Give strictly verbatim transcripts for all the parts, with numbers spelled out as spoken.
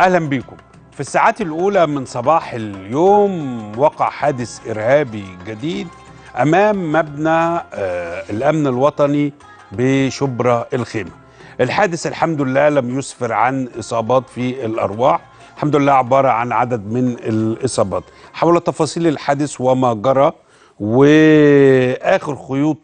أهلا بيكم. في الساعات الأولى من صباح اليوم وقع حادث إرهابي جديد أمام مبنى الأمن الوطني بشبرا الخيمة. الحادث الحمد لله لم يسفر عن إصابات في الأرواح، الحمد لله عبارة عن عدد من الإصابات. حول تفاصيل الحادث وما جرى وآخر خيوط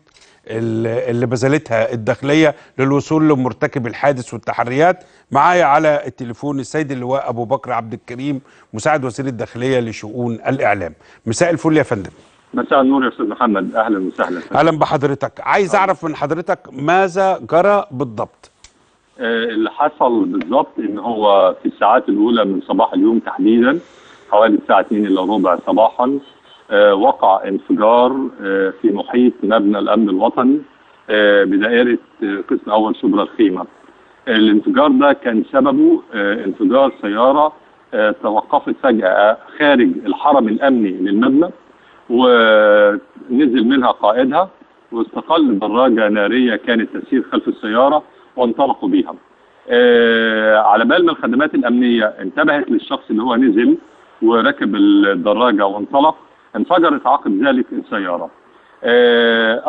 اللي بذلتها الداخلية للوصول لمرتكب الحادث والتحريات، معايا على التليفون السيد اللواء أبو بكر عبد الكريم مساعد وزير الداخلية لشؤون الإعلام. مساء الفل يا فندم. مساء النور يا أستاذ محمد، أهلا وسهلا. أهلا بحضرتك. عايز أعرف من حضرتك ماذا جرى بالضبط؟ اللي حصل بالضبط إن هو في الساعات الأولى من صباح اليوم تحديدا حوالي الساعة اثنين الا ربع صباحا آه وقع انفجار آه في محيط مبنى الأمن الوطني آه بدائرة آه قسم أول شبرا الخيمة. الانفجار ده كان سببه آه انفجار سيارة آه توقفت فجأة خارج الحرم الأمني للمبنى، ونزل منها قائدها واستقل دراجة نارية كانت تسير خلف السيارة وانطلقوا بيها. آه على بال ما الخدمات الأمنية انتبهت للشخص اللي هو نزل وركب الدراجة وانطلق، انفجرت عقب ذلك السيارة.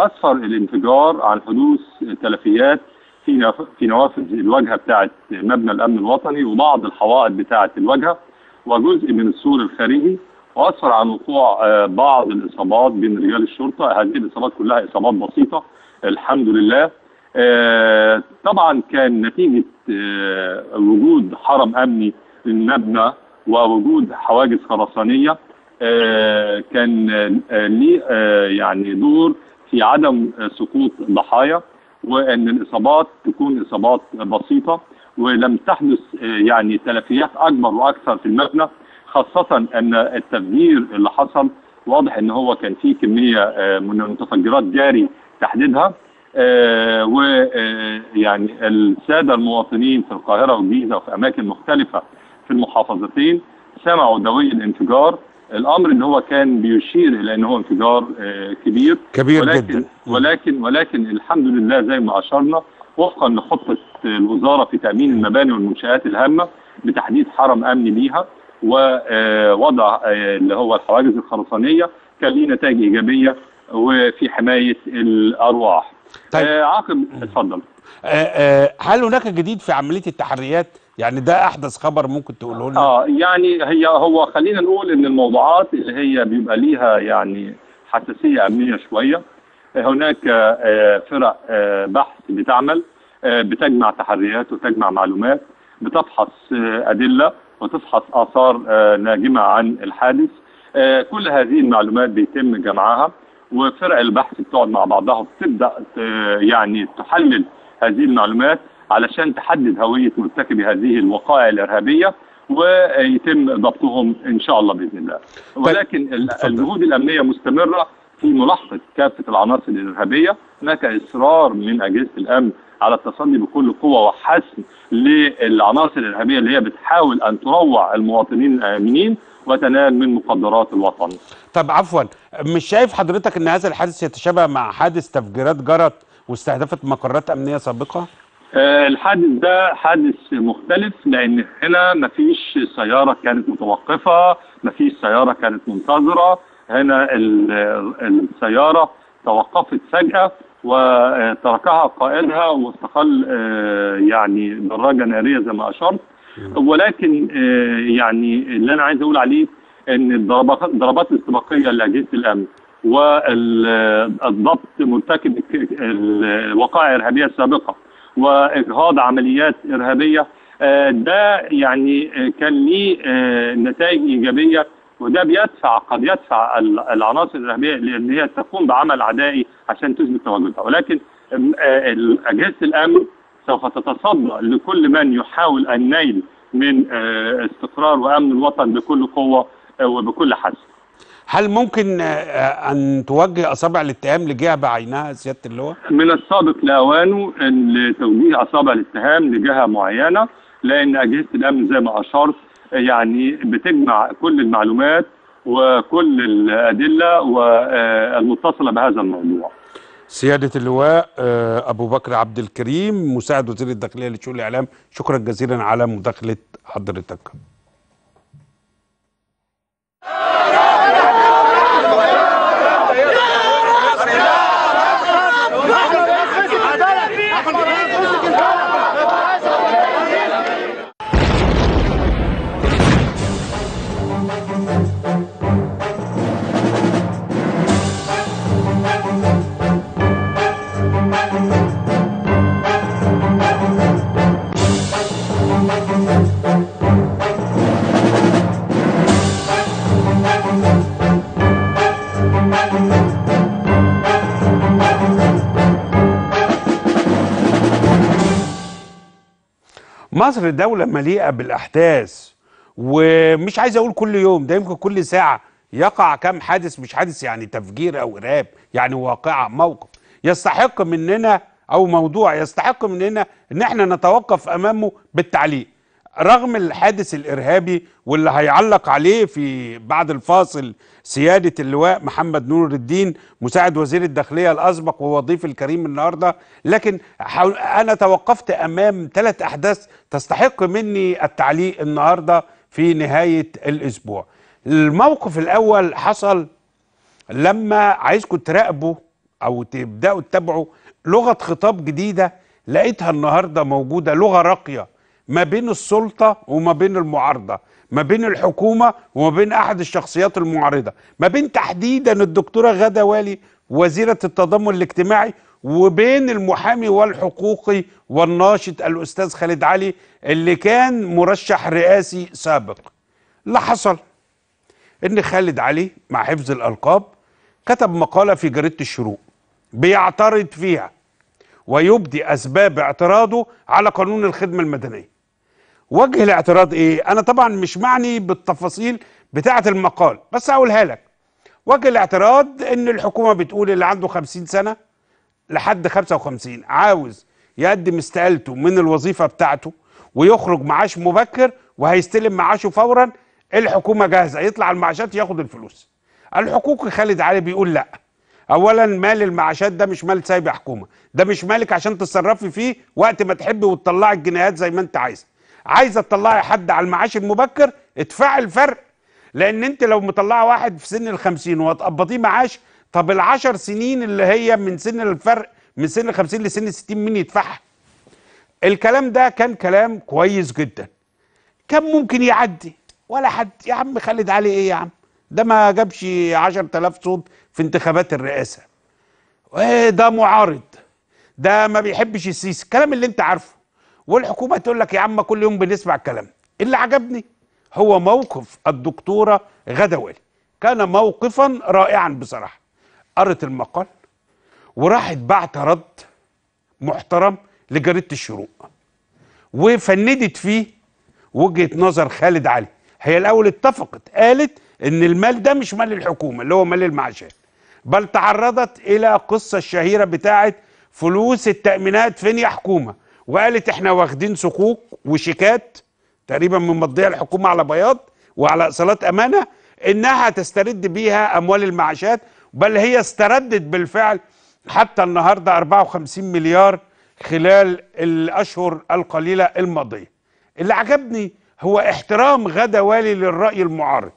أسفر الانفجار عن حدوث تلفيات في في نوافذ الواجهة بتاعة مبنى الأمن الوطني وبعض الحوائط بتاعة الواجهة وجزء من السور الخارجي، وأسفر عن وقوع بعض الإصابات بين رجال الشرطة. هذه الإصابات كلها إصابات بسيطة الحمد لله. طبعا كان نتيجة وجود حرم أمني للمبنى ووجود حواجز خرسانية آه كان آه ليه آه يعني دور في عدم آه سقوط ضحايا، وان الاصابات تكون اصابات بسيطه ولم تحدث آه يعني تلفيات اكبر واكثر في المبنى، خاصه ان التفجير اللي حصل واضح ان هو كان فيه كميه آه من المتفجرات جاري تحديدها. آه ويعني الساده المواطنين في القاهره والجيزه وفي اماكن مختلفه في المحافظتين سمعوا دوي الانفجار، الامر ان هو كان بيشير الى ان هو انفجار كبير كبير ولكن جدا ولكن ولكن الحمد لله زي ما اشرنا وفقا لخطه الوزاره في تامين المباني والمنشآت الهامه بتحديد حرم امني ليها ووضع اللي هو الحواجز الخرسانيه، كان ليه نتائج ايجابيه وفي حمايه الارواح. طيب عاقب اتفضل. هل هناك جديد في عمليه التحريات؟ يعني ده احدث خبر ممكن تقوله لنا؟ اه يعني هي هو خلينا نقول ان الموضوعات اللي هي بيبقى ليها يعني حساسيه امنيه شويه، هناك آه فرق آه بحث بتعمل آه بتجمع تحريات وتجمع معلومات، بتفحص آه ادله وتفحص اثار آه ناجمه عن الحادث. آه كل هذه المعلومات بيتم جمعها وفرق البحث بتقعد مع بعضها وبتبدا يعني تحلل هذه المعلومات علشان تحدد هوية مرتكبي هذه الوقائع الإرهابية ويتم ضبطهم إن شاء الله بإذن الله. ولكن الجهود الأمنية مستمرة في ملاحقة كافة العناصر الإرهابية. هناك إصرار من أجهزة الأمن على التصدي بكل قوة وحسم للعناصر الإرهابية اللي هي بتحاول أن تروع المواطنين الآمنين وتنال من مقدرات الوطن. طب عفوا، مش شايف حضرتك أن هذا الحادث يتشابه مع حادث تفجيرات جرت واستهدفت مقرات أمنية سابقة؟ آه الحادث ده حادث مختلف، لان هنا مفيش سياره كانت متوقفه، مفيش سياره كانت منتظره، هنا السياره توقفت فجاه وتركها قائدها واستقل آه يعني دراجه ناريه زي ما اشرت. ولكن آه يعني اللي انا عايز اقول عليه ان الضربات الاستباقيه لاجهزه الامن والضبط مرتكب الوقائع الارهابيه السابقه واجهاض عمليات ارهابيه ده يعني كان ليه نتائج ايجابيه، وده بيدفع قد يدفع العناصر الارهابيه لان هي تقوم بعمل عدائي عشان تثبت تواجدها. ولكن اجهزه الامن سوف تتصدى لكل من يحاول النيل من استقرار وامن الوطن بكل قوه وبكل حسم. هل ممكن أن توجه أصابع الاتهام لجهة بعينها سيادة اللواء؟ من السابق لأوانه أن توجيه أصابع الاتهام لجهة معينة، لأن أجهزة الأمن زي ما أشرت يعني بتجمع كل المعلومات وكل الأدلة والمتصلة بهذا الموضوع. سيادة اللواء أبو بكر عبد الكريم مساعد وزير الداخلية لشؤون الإعلام، شكرا جزيلا على مداخلة حضرتك. مصر دولة مليئة بالأحداث، ومش عايز أقول كل يوم، ده يمكن كل ساعة يقع كم حادث، مش حادث يعني تفجير أو إرهاب، يعني واقعة، موقف يستحق مننا أو موضوع يستحق مننا إن احنا نتوقف أمامه بالتعليق، رغم الحادث الإرهابي واللي هيعلق عليه في بعد الفاصل سيادة اللواء محمد نور الدين مساعد وزير الداخلية الأسبق وهو ضيف الكريم النهاردة. لكن أنا توقفت أمام ثلاث أحداث تستحق مني التعليق النهاردة في نهاية الأسبوع. الموقف الأول حصل لما عايزكم تراقبوا أو تبدأوا تتابعوا لغة خطاب جديدة لقيتها النهاردة موجودة، لغة راقية ما بين السلطة وما بين المعارضة، ما بين الحكومة وما بين أحد الشخصيات المعارضة، ما بين تحديدا الدكتورة غادة والي وزيرة التضامن الاجتماعي وبين المحامي والحقوقي والناشط الأستاذ خالد علي اللي كان مرشح رئاسي سابق. اللي حصل إن خالد علي مع حفظ الألقاب كتب مقالة في جريدة الشروق بيعترض فيها ويبدي أسباب اعتراضه على قانون الخدمة المدنية. وجه الاعتراض ايه؟ انا طبعا مش معني بالتفاصيل بتاعه المقال بس هقولها لك. وجه الاعتراض ان الحكومه بتقول اللي عنده خمسين سنه لحد خمسة وخمسين عاوز يقدم استقالته من الوظيفه بتاعته ويخرج معاش مبكر وهيستلم معاشه فورا، الحكومه جاهزه يطلع المعاشات ياخد الفلوس. الحقوقي خالد علي بيقول لا، اولا مال المعاشات ده مش مال سايب يا حكومه، ده مش مالك عشان تتصرفي فيه وقت ما تحبي وتطلعي الجنيهات زي ما انت عايزه. عايزه تطلعي حد على المعاش المبكر ادفعي الفرق، لان انت لو مطلعه واحد في سن الخمسين وهتقبضيه معاش، طب العشر سنين اللي هي من سن الفرق من سن الخمسين لسن الستين مين يدفعها؟ الكلام ده كان كلام كويس جدا، كان ممكن يعدي ولا حد. يا عم خالد علي ايه يا عم، ده ما جابش عشرة آلاف صوت في انتخابات الرئاسه، ايه ده معارض، ده ما بيحبش السيسي، الكلام اللي انت عارفه. والحكومة تقول لك يا عم كل يوم بنسمع الكلام. اللي عجبني هو موقف الدكتورة غادة والي، كان موقفا رائعا بصراحة. قرت المقال وراحت بعت رد محترم لجريدة الشروق وفندت فيه وجهة نظر خالد علي. هي الأول اتفقت، قالت إن المال ده مش مال الحكومة اللي هو مال المعاشات، بل تعرضت إلى قصة الشهيرة بتاعت فلوس التأمينات فين يا حكومة، وقالت احنا واخدين صكوك وشيكات تقريبا من مضيع الحكومه على بياض وعلى ايصالات امانه انها تسترد بيها اموال المعاشات، بل هي استردت بالفعل حتى النهارده أربعة وخمسين مليار خلال الاشهر القليله الماضيه. اللي عجبني هو احترام غادة والي للراي المعارض.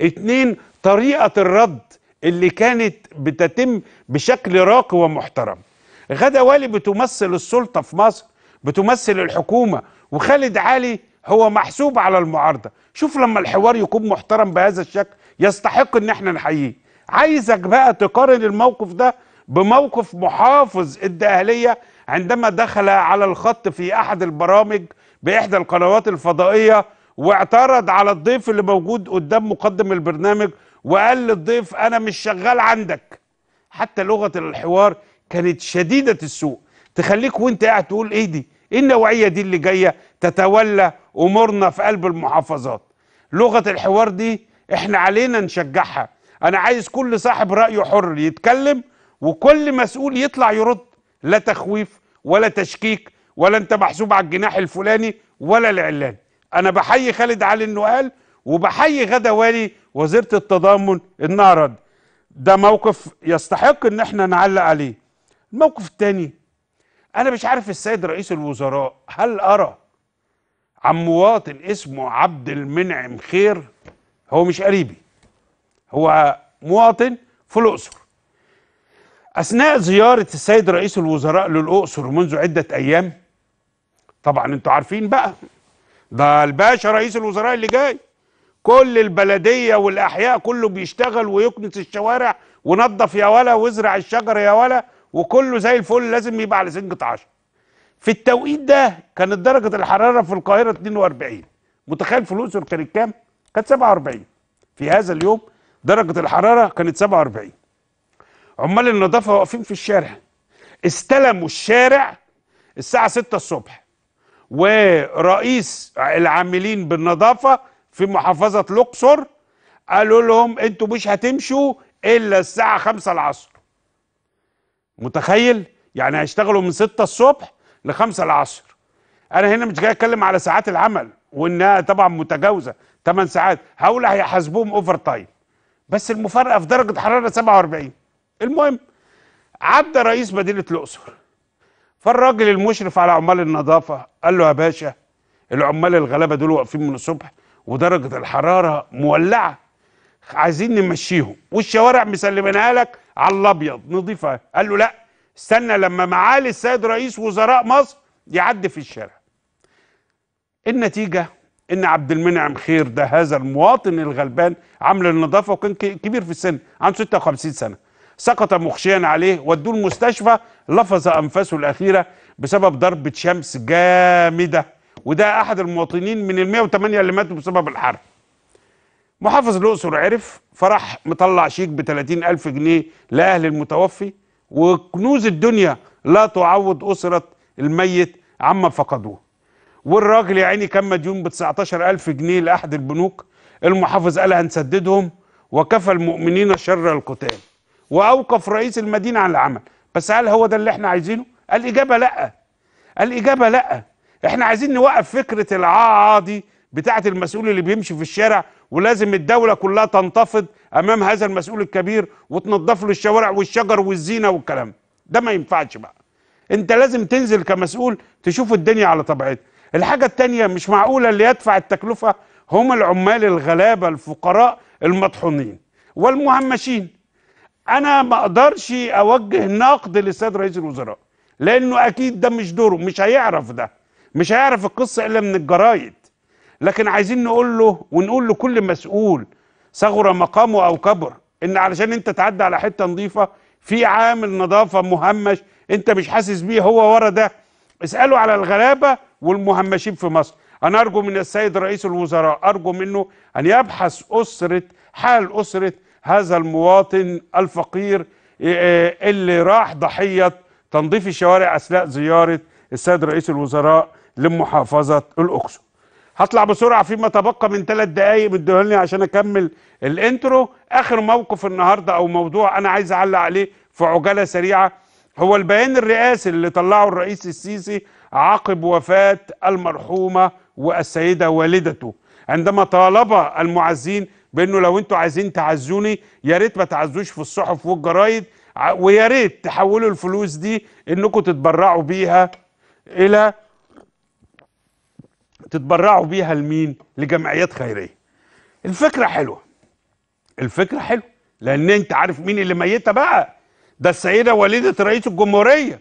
اتنين، طريقه الرد اللي كانت بتتم بشكل راقي ومحترم. غادة والي بتمثل السلطه في مصر، بتمثل الحكومة، وخالد علي هو محسوب على المعارضة. شوف لما الحوار يكون محترم بهذا الشكل يستحق ان احنا نحييه. عايزك بقى تقارن الموقف ده بموقف محافظ الدقهلية عندما دخل على الخط في احد البرامج باحدى القنوات الفضائية واعترض على الضيف اللي موجود قدام مقدم البرنامج وقال للضيف انا مش شغال عندك. حتى لغة الحوار كانت شديدة السوء، تخليك وانت قاعد تقول ايه دي؟ ايه النوعيه دي اللي جايه تتولى امورنا في قلب المحافظات؟ لغه الحوار دي احنا علينا نشجعها. انا عايز كل صاحب رايه حر يتكلم وكل مسؤول يطلع يرد، لا تخويف ولا تشكيك ولا انت محسوب على الجناح الفلاني ولا العلاني. انا بحيي خالد علي انه قال، وبحيي غادة والي وزيره التضامن النهارده. ده موقف يستحق ان احنا نعلق عليه. الموقف الثاني، أنا مش عارف السيد رئيس الوزراء هل أرى عن مواطن اسمه عبد المنعم خير، هو مش قريبي، هو مواطن في الأقصر. أثناء زيارة السيد رئيس الوزراء للأقصر منذ عدة أيام، طبعا انتوا عارفين بقى ده الباشا رئيس الوزراء اللي جاي، كل البلدية والأحياء كله بيشتغل ويكنس الشوارع ونظف يا ولا وازرع الشجر يا ولا، وكله زي الفل، لازم يبقى على سنجة عشرة. في التوقيت ده كانت درجة الحرارة في القاهرة اثنين وأربعين، متخيل في الأقصر كانت كام؟ كانت سبعة وأربعين. في هذا اليوم درجة الحرارة كانت سبعة وأربعين. عمال النظافة واقفين في الشارع، استلموا الشارع الساعة ستة الصبح، ورئيس العاملين بالنظافة في محافظة الأقصر قالوا لهم انتوا مش هتمشوا إلا الساعة خمسة العصر. متخيل؟ يعني هيشتغلوا من ستة الصبح لخمسة العصر. أنا هنا مش جاي أتكلم على ساعات العمل وإنها طبعًا متجاوزة ثمان ساعات، هقول هيحاسبوهم أوفر تايم. بس المفارقة في درجة حرارة سبعة وأربعين. المهم عدى رئيس مدينة الأقصر، فالراجل المشرف على عمال النظافة قال له يا باشا العمال الغلابة دول واقفين من الصبح ودرجة الحرارة مولعة، عايزين نمشيهم والشوارع مسلمينها لك على الابيض نضيفها. قال له لا، استنى لما معالي السيد رئيس وزراء مصر يعدي في الشارع. النتيجه ان عبد المنعم خير ده، هذا المواطن الغلبان عامل النظافه وكان كبير في السن، عنده ستة وخمسين سنة، سقط مغشيا عليه، ودوه المستشفى، لفظ انفاسه الاخيره بسبب ضربه شمس جامده، وده احد المواطنين من ال مئة وثمانية اللي ماتوا بسبب الحرب. محافظ الأقصر عرف، فراح مطلع شيك ب ثلاثين ألف جنيه لأهل المتوفي، وكنوز الدنيا لا تعوض أسرة الميت عما فقدوه. والراجل يا عيني كان مديون ب تسعة عشر ألف جنيه لأحد البنوك، المحافظ قال هنسددهم وكفى المؤمنين شر القتال، وأوقف رئيس المدينة عن العمل. بس هل هو ده اللي احنا عايزينه؟ الإجابة لأ، الإجابة لأ. احنا عايزين نوقف فكرة العاضي بتاعة المسؤول اللي بيمشي في الشارع، ولازم الدولة كلها تنتفض أمام هذا المسؤول الكبير وتنظف له الشوارع والشجر والزينة والكلام ده. ما ينفعش بقى، أنت لازم تنزل كمسؤول تشوف الدنيا على طبيعتها. الحاجة التانية، مش معقولة اللي يدفع التكلفة هم العمال الغلابة الفقراء المطحونين والمهمشين. أنا ما أقدرش أوجه نقد للسيد رئيس الوزراء، لأنه أكيد ده مش دوره، مش هيعرف ده، مش هيعرف القصة إلا من الجرايد. لكن عايزين نقول له ونقول لكل مسؤول صغر مقامه او كبر، ان علشان انت تعدي على حته نظيفه في عامل نظافه مهمش انت مش حاسس بيه، هو ورا ده. اسالوا على الغلابه والمهمشين في مصر. انا ارجو من السيد رئيس الوزراء، ارجو منه ان يبحث اسره حال اسره هذا المواطن الفقير اللي راح ضحيه تنظيف الشوارع اثناء زياره السيد رئيس الوزراء لمحافظه الاقصر. هطلع بسرعه فيما تبقى من ثلاث دقايق مديهولني عشان اكمل الانترو. اخر موقف النهارده او موضوع انا عايز اعلق عليه في عجاله سريعه، هو البيان الرئاسي اللي طلعه الرئيس السيسي عقب وفاه المرحومه والسيده والدته، عندما طالب المعزين بانه لو انتوا عايزين تعزوني يا ريت ما تعزوش في الصحف والجرايد، ويا ريت تحولوا الفلوس دي انكم تتبرعوا بيها الى تتبرعوا بيها لمين؟ لجمعيات خيريه. الفكره حلوه، الفكره حلوه، لان انت عارف مين اللي ميته بقى، ده السيده والده رئيس الجمهوريه.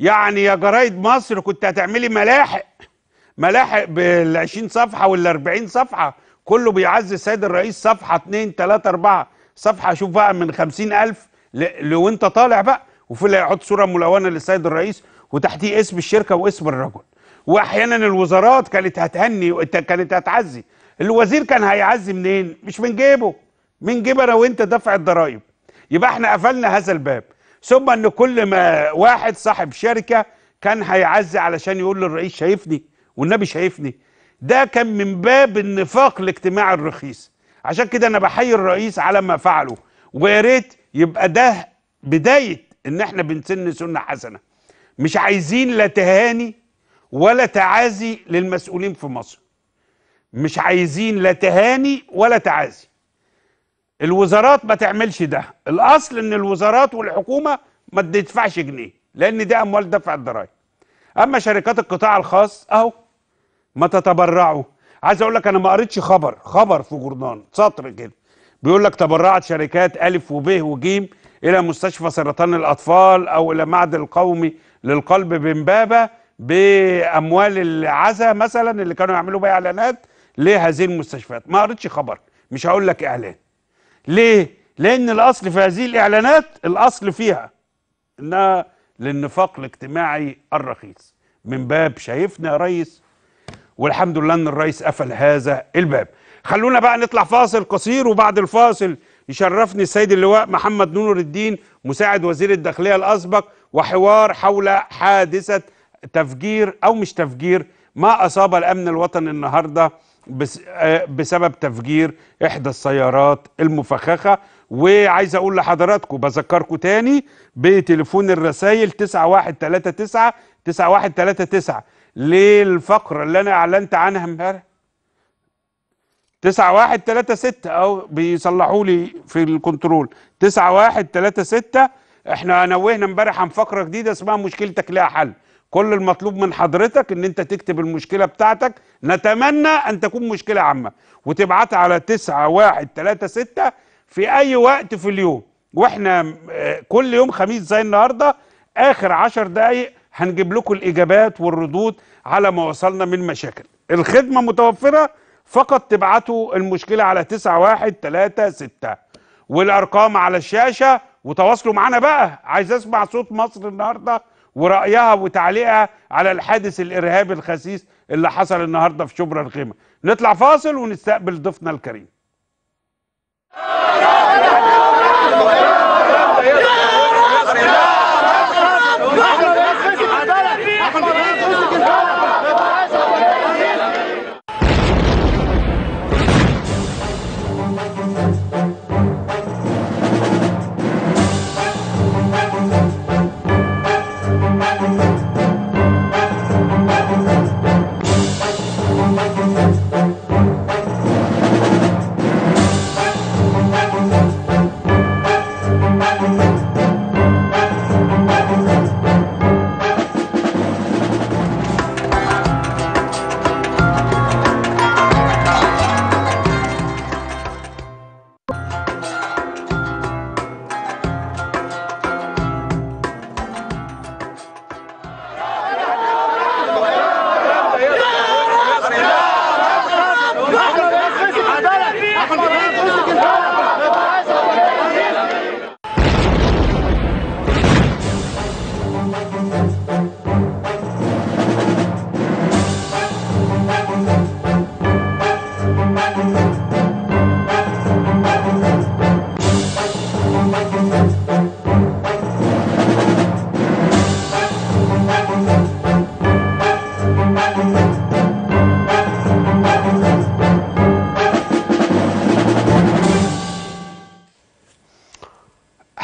يعني يا جرايد مصر كنت هتعملي ملاحق ملاحق بال عشرين صفحة وال أربعين صفحة، كله بيعزي السيد الرئيس، صفحه اتنين تلاتة أربعة صفحه، شوف بقى من خمسين ألف لو انت طالع بقى، وفي اللي هيحط صوره ملونه للسيد الرئيس وتحتيه اسم الشركه واسم الرجل. واحيانا الوزارات كانت هتهني، كانت هتعزي، الوزير كان هيعزي منين؟ مش من جيبه، من جيب انا وانت دفع الضرايب. يبقى احنا قفلنا هذا الباب. ثم ان كل ما واحد صاحب شركه كان هيعزي علشان يقول للرئيس شايفني والنبي شايفني، ده كان من باب النفاق الاجتماعي الرخيص. عشان كده انا بحيي الرئيس على ما فعله، ويا ريت يبقى ده بدايه ان احنا بنسن سنه حسنه. مش عايزين لا تهاني ولا تعازي للمسؤولين في مصر، مش عايزين لا تهاني ولا تعازي. الوزارات ما تعملش ده، الاصل ان الوزارات والحكومه ما تدفعش جنيه، لان دي اموال دفع الضرايب. اما شركات القطاع الخاص اهو ما تتبرعوا. عايز اقول لك انا ما قريتش خبر خبر في جورنان سطر كده بيقول لك تبرعت شركات الف وب وج الى مستشفى سرطان الاطفال او الى معهد القومي للقلب بامبابه باموال العزا مثلا اللي كانوا يعملوا بيها اعلانات لهذه المستشفيات. ما قريتش خبر، مش هقول لك اعلان. ليه؟ لان الاصل في هذه الاعلانات الاصل فيها انها للنفاق الاجتماعي الرخيص من باب شايفنا يا ريس، والحمد لله ان الرئيس قفل هذا الباب. خلونا بقى نطلع فاصل قصير، وبعد الفاصل يشرفني السيد اللواء محمد نور الدين مساعد وزير الداخليه الاسبق، وحوار حول حادثه تفجير او مش تفجير ما اصاب الامن الوطني النهارده بسبب تفجير احدى السيارات المفخخه. وعايز اقول لحضراتكم بذكركم تاني بتليفون الرسايل تسعة واحد ثلاثة تسعة تسعة واحد ثلاثة تسعة للفقره اللي انا اعلنت عنها امبارح. تسعة واحد ثلاثة ستة او بيصلحوا لي في الكنترول تسعة واحد ثلاثة ستة. احنا نوهنا امبارح عن فقره جديده اسمها مشكلتك لها حل. كل المطلوب من حضرتك ان انت تكتب المشكله بتاعتك، نتمنى ان تكون مشكله عامه، وتبعتها على تسعة واحد ثلاثة ستة في اي وقت في اليوم. واحنا كل يوم خميس زي النهارده اخر عشر دقائق هنجيب لكم الاجابات والردود على ما وصلنا من مشاكل. الخدمه متوفره، فقط تبعتوا المشكله على تسعة واحد ثلاثة ستة والارقام على الشاشه، وتواصلوا معانا بقى. عايز اسمع صوت مصر النهارده ورأيها وتعليقها على الحادث الإرهابي الخسيس اللي حصل النهارده في شبرا الخيمة. نطلع فاصل ونستقبل ضيفنا الكريم.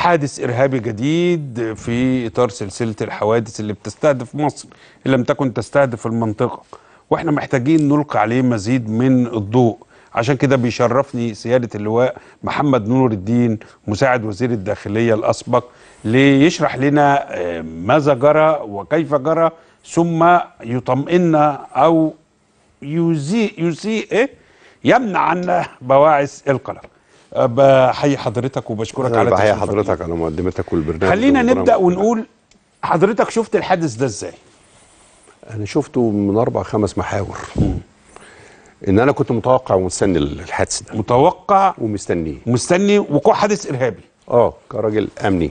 حادث إرهابي جديد في إطار سلسلة الحوادث اللي بتستهدف مصر إن لم تكن تستهدف المنطقة، وإحنا محتاجين نلقي عليه مزيد من الضوء. عشان كده بيشرفني سيادة اللواء محمد نور الدين مساعد وزير الداخلية الأسبق ليشرح لنا ماذا جرى وكيف جرى، ثم يطمئننا أو يسيء يسيء إيه؟ يمنع عنا بواعث القلق. بحيي حضرتك وبشكرك على بحيي حضرتك على مقدمتك والبرنامج. خلينا نبدا ونقول حضرتك شفت الحادث ده ازاي؟ انا شفته من اربع خمس محاور. م. ان انا كنت متوقع ومستني الحادث ده، متوقع ومستنيه مستني وقوع حادث ارهابي. اه كراجل امني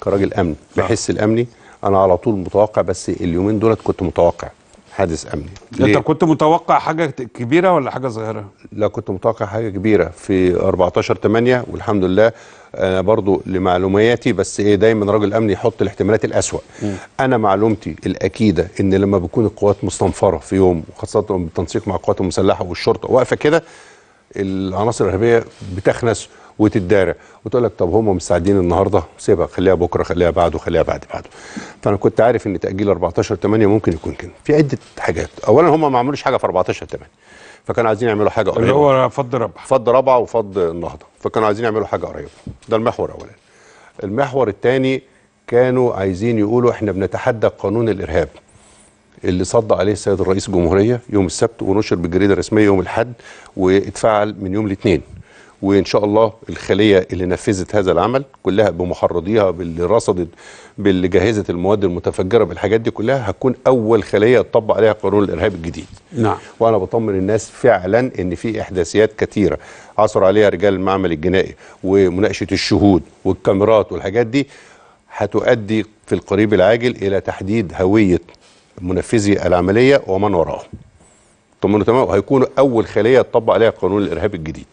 كراجل امني بحس الامني انا على طول متوقع، بس اليومين دولت كنت متوقع حادث امني. انت كنت متوقع حاجه كبيره ولا حاجه صغيره؟ لا كنت متوقع حاجه كبيره في أربعتاشر تمانية، والحمد لله انا برضو لمعلوماتي، بس ايه دايما راجل امني يحط الاحتمالات الاسوأ. م. انا معلومتي الاكيده ان لما بتكون القوات مستنفره في يوم، وخاصه بالتنسيق مع القوات المسلحه والشرطه واقفه كده، العناصر الارهابيه بتخنس وتتدارى وتقول لك طب هم مستعدين النهارده، سيبها خليها بكره خليها بعده خليها بعد بعده. فانا كنت عارف ان تاجيل أربعتاشر تمانية ممكن يكون كده في عده حاجات. اولا هم ما عملوش حاجه في أربعتاشر تمانية، فكانوا عايزين يعملوا حاجه قريبه اللي هو فض ربع فض ربع وفض النهضه، فكانوا عايزين يعملوا حاجه قريبه. ده المحور الاولاني. المحور الثاني كانوا عايزين يقولوا احنا بنتحدى قانون الارهاب. اللي صد عليه السيد الرئيس الجمهورية يوم السبت ونشر بالجريدة الرسمية يوم الأحد واتفعل من يوم الاثنين. وإن شاء الله الخلية اللي نفذت هذا العمل كلها بمحرضيها باللي رصدت باللي جهزت المواد المتفجرة بالحاجات دي كلها هتكون أول خلية تطبق عليها قانون الإرهاب الجديد. نعم. وأنا بطمن الناس فعلا إن في إحداثيات كتيرة عثر عليها رجال المعمل الجنائي ومناقشة الشهود والكاميرات والحاجات دي هتؤدي في القريب العاجل إلى تحديد هوية منفذي العملية ومن وراءه. طمنوا تمام، هيكونوا أول خلية تطبق عليها قانون الإرهاب الجديد.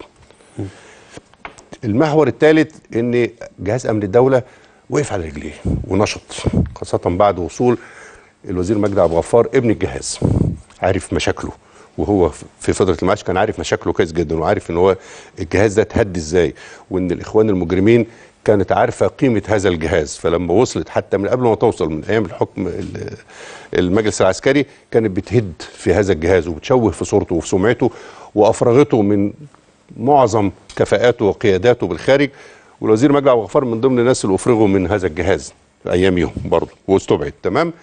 المحور الثالث ان جهاز امن الدوله وقف على رجليه ونشط، خاصه بعد وصول الوزير مجدي عبد الغفار ابن الجهاز. عارف مشاكله، وهو في فتره المعاش كان عارف مشاكله كويس جدا، وعارف ان هو الجهاز ده اتهد ازاي، وان الاخوان المجرمين كانت عارفه قيمه هذا الجهاز. فلما وصلت حتى من قبل ما توصل من ايام الحكم المجلس العسكري كانت بتهد في هذا الجهاز وبتشوه في صورته وفي سمعته وافرغته من معظم كفاءاته وقياداته بالخارج. والوزير مجدي عبد الغفار من ضمن الناس اللي افرغوا من هذا الجهاز اياميهم برضه واستبعد. تمام،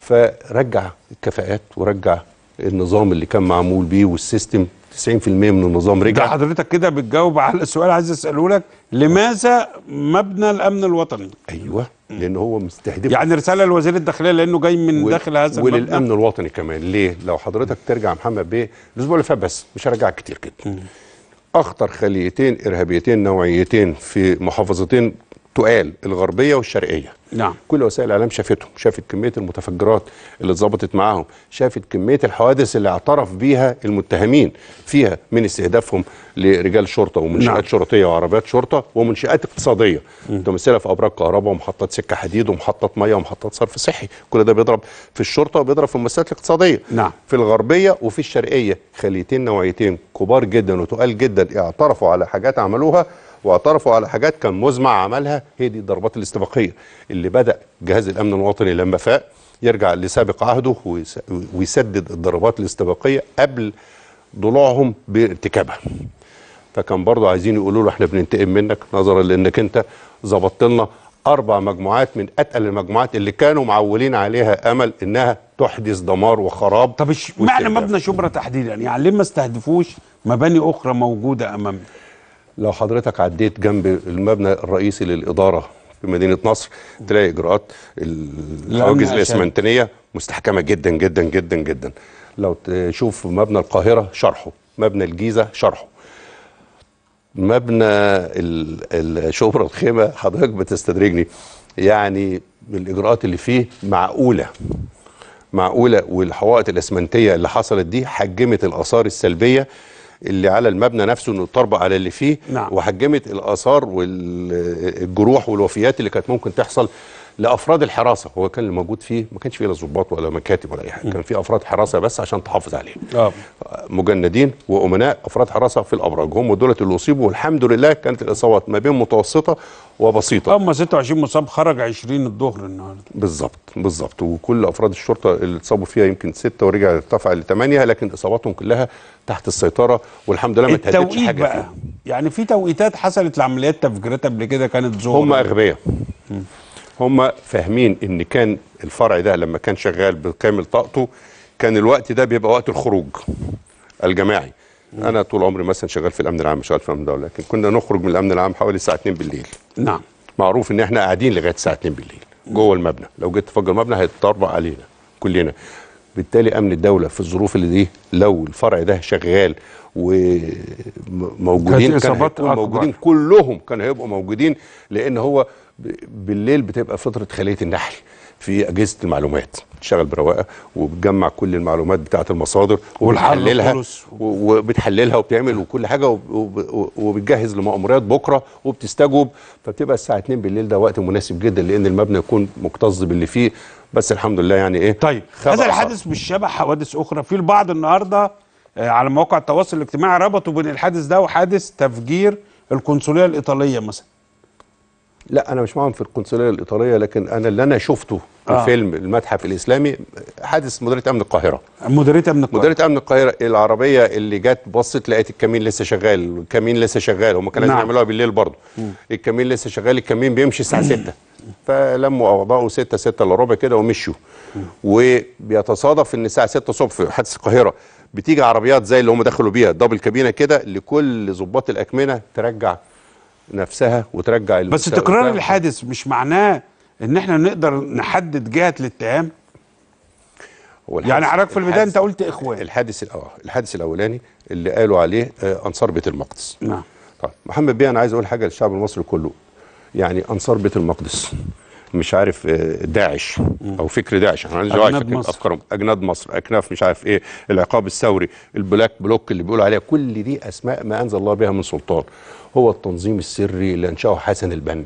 فرجع الكفاءات ورجع النظام اللي كان معمول بيه والسيستم. تسعين في المية من النظام رجع. ده حضرتك كده بتجاوب على سؤال عايز اساله لك، لماذا مبنى الامن الوطني؟ ايوه، لان هو مستهدف، يعني رساله لوزير الداخليه لانه جاي من و... داخل هذا المبنى وللامن الوطني كمان. ليه؟ لو حضرتك ترجع محمد بيه الاسبوع اللي فات، بس مش هرجعك كتير كده. م. أخطر خليتين إرهابيتين نوعيتين في محافظتين تقال، الغربية والشرقية. نعم. كل وسائل الإعلام شافتهم، شافت كمية المتفجرات اللي اتظبطت معاهم، شافت كمية الحوادث اللي اعترف بيها المتهمين فيها من استهدافهم لرجال شرطة ومنشآت نعم. شرطية وعربيات شرطة ومنشآت اقتصادية متمثلة في أبراج كهرباء ومحطات سكة حديد ومحطات مية ومحطات صرف صحي. كل ده بيضرب في الشرطة وبيضرب في المؤسسات الاقتصادية. نعم. في الغربية وفي الشرقية خليتين نوعيتين كبار جدا وتقال جدا اعترفوا على حاجات عملوها واعترفوا على حاجات كان مزمع عملها. هي دي الضربات الاستباقيه اللي بدأ جهاز الامن الوطني لما فاق يرجع لسابق عهده ويسدد الضربات الاستباقيه قبل ضلوعهم بارتكابها. فكان برضه عايزين يقولوا له احنا بننتقم منك نظرا لانك انت ظبطت لنا اربع مجموعات من اتقل المجموعات اللي كانوا معولين عليها امل انها تحدث دمار وخراب. طب معنى مبنى شبرا تحديدا، يعني ليه ما استهدفوش مباني اخرى موجوده امامنا؟ لو حضرتك عديت جنب المبنى الرئيسي للإدارة في مدينة نصر تلاقي إجراءات الحواجز الإسمنتينية مستحكمة جدا جدا جدا جدا. لو تشوف مبنى القاهرة شرحه، مبنى الجيزة شرحه، مبنى الشبرا الخيمة حضرتك بتستدرجني. يعني الإجراءات اللي فيه معقولة معقولة، والحوائط الإسمنتية اللي حصلت دي حجمت الآثار السلبية اللي على المبنى نفسه انه يتطربق على اللي فيه. نعم. وحجمت الاثار والجروح والوفيات اللي كانت ممكن تحصل لافراد الحراسه. هو كان اللي موجود فيه ما كانش فيه لا ظباط ولا مكاتب ولا اي حاجه، كان فيه افراد حراسه بس عشان تحافظ عليه. آه. مجندين وامناء افراد حراسه في الابراج، هم دولة اللي اصيبوا والحمد لله كانت الاصابات ما بين متوسطه وبسيطه. هم ستة وعشرين مصاب، خرج عشرين الظهر النهارده. بالظبط بالظبط، وكل افراد الشرطه اللي اتصابوا فيها يمكن ستة ورجع ارتفع ل ثمانية، لكن اصاباتهم كلها تحت السيطره والحمد لله ما اتهددش حاجه بقى. فيه. يعني في توقيتات حصلت لعمليات تفجيرات قبل كده كانت ظهر. هم اغبياء، هم فاهمين ان كان الفرع ده لما كان شغال بكامل طاقته كان الوقت ده بيبقى وقت الخروج الجماعي. انا طول عمري مثلا شغال في الامن العام، شغال في الامن الدولي، لكن كنا نخرج من الامن العام حوالي الساعه اتنين بالليل. نعم. معروف ان احنا قاعدين لغايه الساعه اتنين بالليل جوه المبنى، لو جيت تفجر المبنى هيتطربق علينا كلنا. بالتالي امن الدوله في الظروف اللي دي لو الفرع ده شغال وموجودين كان هيبقوا موجودين كلهم، كان هيبقوا موجودين، لان هو بالليل بتبقى فترة خلية النحل في أجهزة المعلومات بتشتغل برواقة وبتجمع كل المعلومات بتاعة المصادر وبتحللها وبتحللها وبتعمل وكل حاجة وبتجهز لمأموريات بكرة وبتستجوب. فبتبقى الساعة اتنين بالليل ده وقت مناسب جدا لأن المبنى يكون مكتظ باللي فيه. بس الحمد لله يعني إيه. طيب هذا الحادث مش شبه حوادث أخرى؟ في البعض النهاردة على مواقع التواصل الاجتماعي ربطوا بين الحادث ده وحادث تفجير القنصلية الإيطالية مثلا. لا انا مش معاهم في القنصليه الايطاليه، لكن انا اللي انا شفته في آه. فيلم المتحف الاسلامي حادث مديريه امن القاهره. مديريه امن القاهره مديريه امن القاهره العربيه اللي جت بصت لقيت الكمين لسه شغال، الكمين لسه شغال. هم كانوا لازم يعملوها بالليل برضه. الكمين لسه شغال، الكمين بيمشي الساعه ستة فلموا اوضاعه ستة ستة الا ربع كده ومشوا. وبيتصادف ان الساعه ستة الصبح في حادثه القاهره بتيجي عربيات زي اللي هم دخلوا بيها دبل كابينه كده لكل ضباط الاكمنه ترجع نفسها وترجع. بس تكرار الحادث مش معناه ان احنا نقدر نحدد جهه الاتهام. يعني حضرتك في البدايه انت قلت اخوان الحادث اه الحادث الاولاني اللي قالوا عليه آه انصار بيت المقدس. نعم. طيب محمد بيه، انا عايز اقول حاجه للشعب المصري كله، يعني انصار بيت المقدس مش عارف داعش او فكر داعش، احنا عندنا اجناد مصر، افكار اجناد مصر، اكناف مش عارف ايه، العقاب الثوري، البلاك بلوك اللي بيقولوا عليها، كل دي اسماء ما انزل الله بها من سلطان. هو التنظيم السري اللي انشاه حسن البنا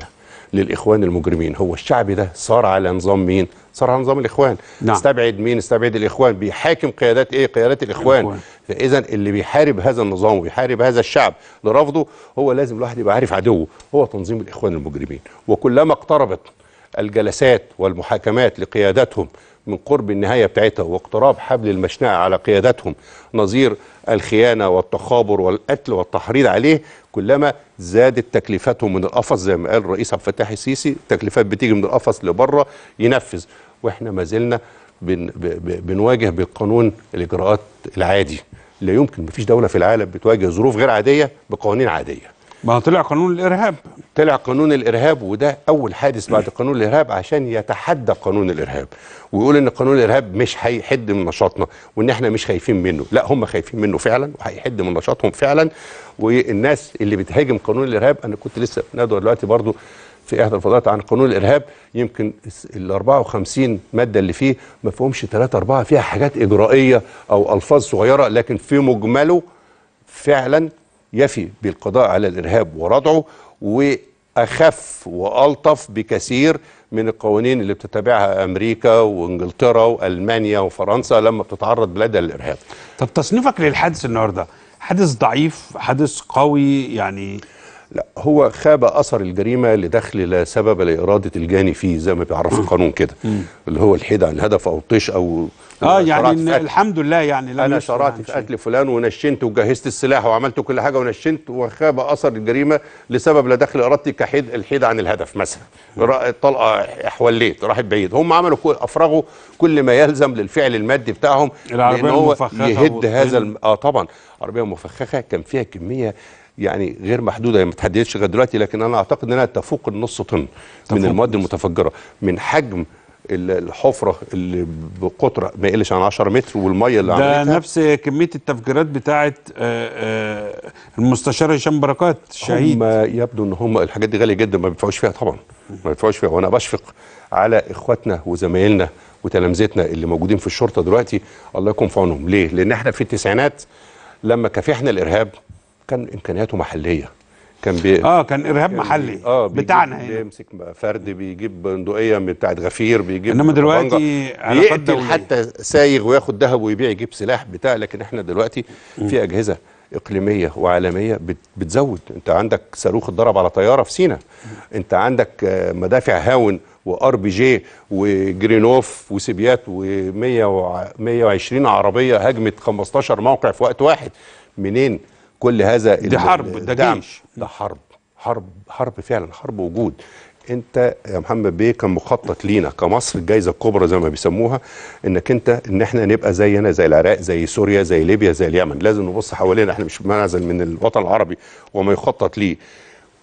للاخوان المجرمين. هو الشعب ده صار على نظام مين؟ صار على نظام الاخوان. نعم. استبعد مين؟ استبعد الاخوان. بيحاكم قيادات ايه؟ قيادات الاخوان. فاذا اللي بيحارب هذا النظام وبيحارب هذا الشعب لرفضه، هو لازم الواحد يبقى عارف عدوه، هو تنظيم الاخوان المجرمين. وكلما اقتربت الجلسات والمحاكمات لقياداتهم من قرب النهايه بتاعتها واقتراب حبل المشنقه على قياداتهم نظير الخيانه والتخابر والقتل والتحريض عليه، كلما زادت تكليفاتهم من القفص زي ما قال الرئيس عبد الفتاح السيسي، تكليفات بتيجي من القفص لبره ينفذ. واحنا ما زلنا بن بنواجه بالقانون الاجراءات العادي. لا يمكن، مفيش دوله في العالم بتواجه ظروف غير عاديه بقوانين عاديه. ما طلع قانون الارهاب، طلع قانون الارهاب، وده اول حادث بعد قانون الارهاب عشان يتحدى قانون الارهاب ويقول ان قانون الارهاب مش هيحد من نشاطنا وان احنا مش خايفين منه. لا، هم خايفين منه فعلا وهيحد من نشاطهم فعلا. والناس اللي بتهاجم قانون الارهاب، انا كنت لسه نادوا دلوقتي برضو في احدى الفضاءات عن قانون الارهاب، يمكن ال أربعة وخمسين ماده اللي فيه ما فيهمش ثلاثة أربعة فيها حاجات اجرائيه او الفاظ صغيره، لكن في مجمله فعلا يفي بالقضاء على الإرهاب وردعه، وأخف وألطف بكثير من القوانين اللي بتتبعها أمريكا وإنجلترا وألمانيا وفرنسا لما بتتعرض بلادها للإرهاب. طب تصنيفك للحادث النهارده، حادث ضعيف، حادث قوي؟ يعني لا، هو خاب أثر الجريمة لدخل لا سبب لإرادة الجاني فيه زي ما بيعرف القانون كده، اللي هو الحيد عن الهدف أو الطيش أو اه يعني الحمد لله، يعني انا شرعت في قتل فلان ونشنت وجهزت السلاح وعملت كل حاجه ونشنت، وخاب اثر الجريمه لسبب لا دخل ارادتي كحيد الحيد عن الهدف مثلا، الطلقه حوليت راحت بعيد. هم عملوا افرغوا كل ما يلزم للفعل المادي بتاعهم، لان هو يهد هذا الم... اه طبعا العربيه المفخخه كان فيها كميه يعني غير محدوده، هي ما اتحددتش غير دلوقتي، لكن انا اعتقد انها تفوق النص طن من المواد المتفجره، من حجم الحفره اللي بقطره ما يقلش عن عشرة متر، والميه اللي عملتها ده نفس كميه التفجيرات بتاعه المستشار هشام بركات الشهيد. هم يبدو ان هم الحاجات دي غاليه جدا ما بيدفعوش فيها، طبعا ما بيدفعوش فيها. وانا بشفق على اخواتنا وزمايلنا وتلامذتنا اللي موجودين في الشرطه دلوقتي، الله يكون في عونهم. ليه؟ لان احنا في التسعينات لما كافحنا الارهاب كان امكانياته محليه، كان بي اه كان ارهاب كان محلي آه بتاعنا هنا، بيمسك فرد، بيجيب بندقيه بتاعت غفير، بيجيب، انما دلوقتي بيقتل حتى سايغ وياخد ذهب ويبيع، يجيب سلاح بتاع. لكن احنا دلوقتي في اجهزه اقليميه وعالميه بتزود. انت عندك صاروخ اتضرب على طياره في سينا، انت عندك مدافع هاون وار بي جي وجرينوف وسبيات ومية وعشرين عربيه هجمت خمستاشر موقع في وقت واحد. منين كل هذا؟ دي حرب، ده جيش، ده حرب، حرب حرب فعلا، حرب وجود. انت يا محمد بيه كان مخطط لينا كمصر الجائزه الكبرى زي ما بيسموها، انك انت ان احنا نبقى زينا زي العراق زي سوريا زي ليبيا زي اليمن. لازم نبص حوالينا، احنا مش منعزل من الوطن العربي وما يخطط ليه.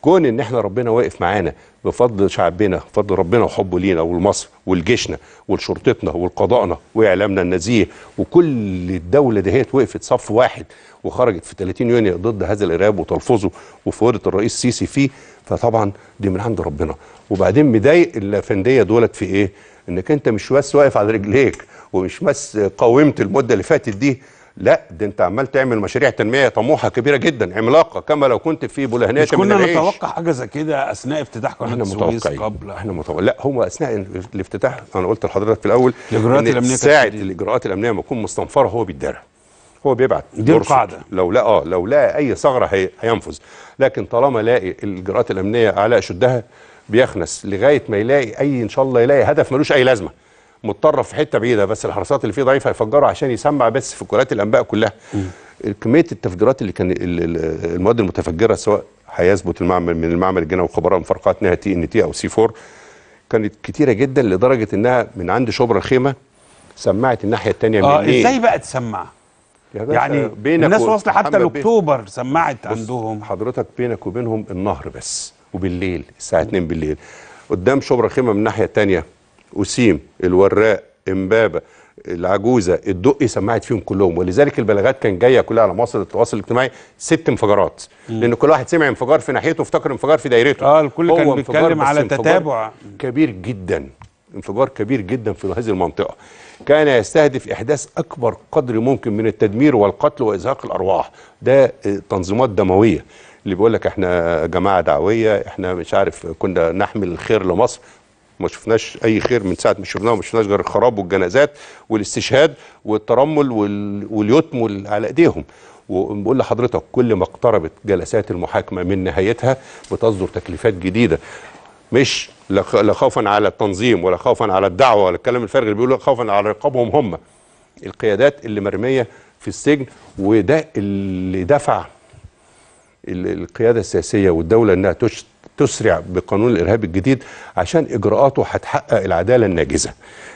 كون ان احنا ربنا واقف معانا بفضل شعبنا، بفضل ربنا وحبه لينا ولمصر ولجيشنا ولشرطتنا ولقضائنا واعلامنا النزيه، وكل الدوله دهيت وقفت صف واحد وخرجت في ثلاثين يونيو ضد هذا الارهاب وتلفظه وفي وردة الرئيس السيسي فيه. فطبعا دي من عند ربنا. وبعدين مضايق الافنديه دولت في ايه؟ انك انت مش بس واقف على رجليك ومش بس قاومت المده اللي فاتت دي، لا ده انت عمال تعمل مشاريع تنميه طموحه كبيره جدا عملاقه كما لو كنت في بولهنيه من العيش. مش كنا نتوقع حاجه زي كده اثناء افتتاح قناه السويس قبل؟ احنا متوقعين. لا، هو اثناء الافتتاح انا قلت لحضرتك في الاول ان ساعه الاجراءات الامنيه ما تكون مستنفره هو بيتدرع، هو بيبعت دي القاعده. لو لا اه لو لا اي ثغره هي هينفذ، لكن طالما لاقي الاجراءات الامنيه اعلاء شدها بيخنس لغايه ما يلاقي اي، ان شاء الله يلاقي هدف ملوش اي لازمه مضطر في حته بعيده، بس الحراسات اللي فيه ضعيفه هيفجروا عشان يسمع بس في كلات الانباء كلها. كميه التفجيرات اللي كان المواد المتفجره، سواء هيثبت المعمل من المعمل الجنوي وخبراء مفارقات نها تي ان تي او سي أربعة، كانت كتيره جدا لدرجه انها من عند شبرا خيمه سمعت الناحيه الثانيه. اه ازاي بقى تسمع؟ يعني الناس واصله حتى لاكتوبر سمعت عندهم. حضرتك بينك وبينهم النهر بس، وبالليل الساعه اتنين بالليل قدام شبرا خيمه من الناحيه الثانيه وسيم الوراق امبابه العجوزه الدقي سمعت فيهم كلهم، ولذلك البلاغات كان جايه كلها على مواصل التواصل الاجتماعي ست انفجارات، لان كل واحد سمع انفجار في ناحيته وافتكر انفجار في دايرته. اه الكل كان بيتكلم على تتابع كبير جدا، انفجار كبير جدا في هذه المنطقه كان يستهدف احداث اكبر قدر ممكن من التدمير والقتل وازهاق الارواح. ده تنظيمات دمويه اللي بيقول لك احنا جماعه دعويه، احنا مش عارف كنا نحمل الخير لمصر، ما شفناش اي خير من ساعه ما شفناه، ما شفناش غير الخراب والجنازات والاستشهاد والترمل واليتم على ايديهم. وبقول لحضرتك كل ما اقتربت جلسات المحاكمه من نهايتها بتصدر تكليفات جديده، مش لا خوفا على التنظيم ولا خوفا على الدعوه ولا الكلام الفارغ اللي بيقولوا، خوفا على رقابهم هم القيادات اللي مرميه في السجن. وده اللي دفع القياده السياسيه والدوله انها تشت تسرع بقانون الارهاب الجديد عشان اجراءاته هتحقق العداله الناجزه.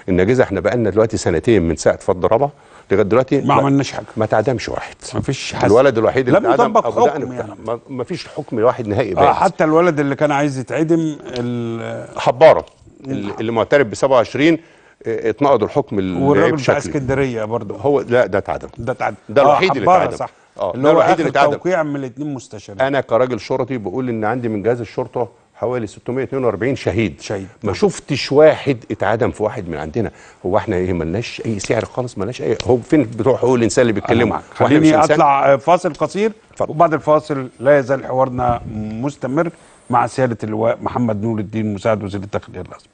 الناجزه احنا بقالنا دلوقتي سنتين من ساعه فض ربع لغايه دلوقتي ما عملناش حاجه، ما تعدمش واحد، ما فيش حاجه. الولد الوحيد اللي لم يطبق حكم، يعني ما فيش حكم واحد نهائي بقى. آه حتى الولد اللي كان عايز يتعدم حباره اللي معترف ب سبعة وعشرين اتنقضوا الحكم الغريب بتاع اسكندريه برضه هو. لا ده اتعدم، ده اتعدم، ده الوحيد اللي اتعدم. صح اه اللي هو اخر توقيع من الاثنين مستشارين. انا كراجل شرطي بقول ان عندي من جهاز الشرطه حوالي ستمائة واثنين وأربعين شهيد شهيد ما شفتش واحد اتعدم في واحد من عندنا. هو احنا ايه مالناش اي سعر خالص، مالناش اي. هو فين بتوع حقوق الانسان اللي بيتكلموا؟ خليني اطلع فاصل قصير فضل. وبعد الفاصل لا يزال حوارنا مستمر مع سياده اللواء محمد نور الدين مساعد وزير الداخليه الاسبق.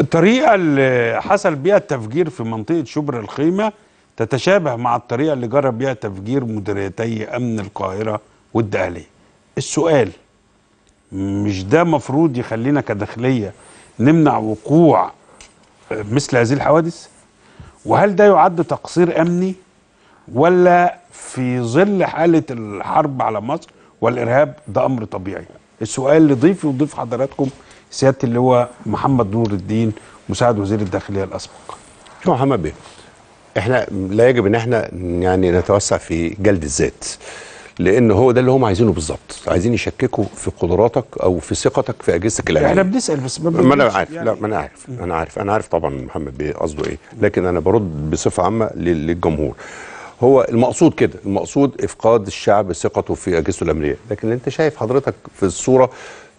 الطريقة اللي حصل بيها التفجير في منطقة شبرا الخيمة تتشابه مع الطريقة اللي جرى بيها تفجير مديريتي أمن القاهرة والدقهلية. السؤال، مش ده مفروض يخلينا كداخلية نمنع وقوع مثل هذه الحوادث؟ وهل ده يعد تقصير أمني؟ ولا في ظل حالة الحرب على مصر والإرهاب ده أمر طبيعي؟ السؤال لضيفي وضيف حضراتكم سيادة اللواء محمد نور الدين مساعد وزير الداخلية الأسبق. شو محمد بيه، احنا لا يجب ان احنا يعني نتوسع في جلد الذات، لان هو ده اللي هم عايزينه بالظبط، عايزين يشككوا في قدراتك او في ثقتك في اجهزتك الامنيه. احنا بنسال بس ما, ما انا عارف يعني. لا ما انا عارف انا عارف انا عارف طبعا محمد بيه قصده ايه، لكن انا برد بصفه عامه للجمهور. هو المقصود كده، المقصود افقاد الشعب ثقته في اجهزته الامنيه، لكن انت شايف حضرتك في الصوره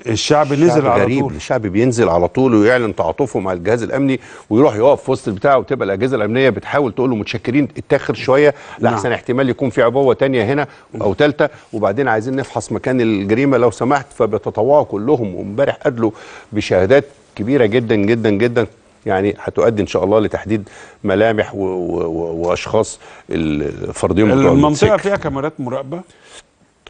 الشعب, الشعب نزل على غريب. طول الشعب بينزل على طول ويعلن تعاطفه مع الجهاز الامني ويروح يقف في وسط البتاع، وتبقى الاجهزه الامنيه بتحاول تقول له متشكرين اتاخر شويه لاحسن احتمال يكون في عبوه ثانيه هنا او ثالثه، وبعدين عايزين نفحص مكان الجريمه لو سمحت، فبيتطوعوا كلهم. وامبارح قابلوا بشهادات كبيره جدا جدا جدا يعني هتؤدي ان شاء الله لتحديد ملامح واشخاص الفرديين. المنطقه فيها كاميرات مراقبه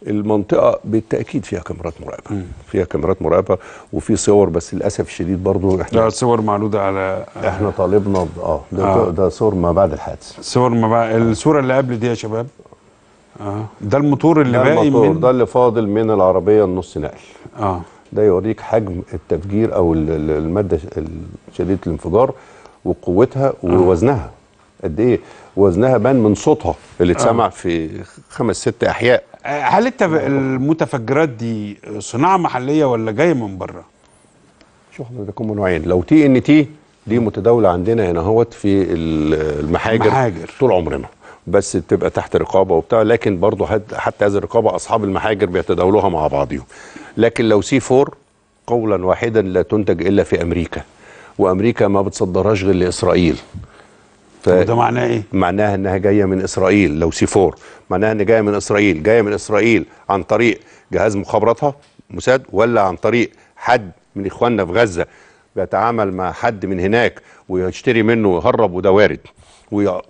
المنطقه بالتاكيد فيها كاميرات مراقبه، فيها كاميرات مراقبه وفي صور، بس للاسف الشديد برضو احنا لا صور معلوده على احنا طالبنا اه ده, آه. ده صور ما بعد الحادث، صور ما بعد الصوره اللي قبل دي يا شباب. اه ده الموتور اللي باقي، من ده اللي فاضل من العربيه النص نقل. اه ده يوريك حجم التفجير او الماده شديده الانفجار وقوتها ووزنها قد ايه، وزنها بان من صوتها اللي اتسمع في خمس ست احياء. هل انت المتفجرات دي صناعه محليه ولا جايه من بره؟ شوف حضرتك هم نوعين، لو تي ان تي دي متداوله عندنا هنا اهوت في المحاجر محاجر. طول عمرنا، بس بتبقى تحت رقابه وبتاع، لكن برضه حتى هذه الرقابه اصحاب المحاجر بيتداولوها مع بعضهم. لكن لو سي أربعة قولا واحدا لا تنتج الا في امريكا، وامريكا ما بتصدرهاش غير لاسرائيل. وده معناه ايه؟ معناها انها جايه من اسرائيل، لو سي أربعة معناها ان جايه من اسرائيل، جايه من اسرائيل عن طريق جهاز مخابراتها موساد، ولا عن طريق حد من اخواننا في غزه بيتعامل مع حد من هناك ويشتري منه ويهرب، وده وارد،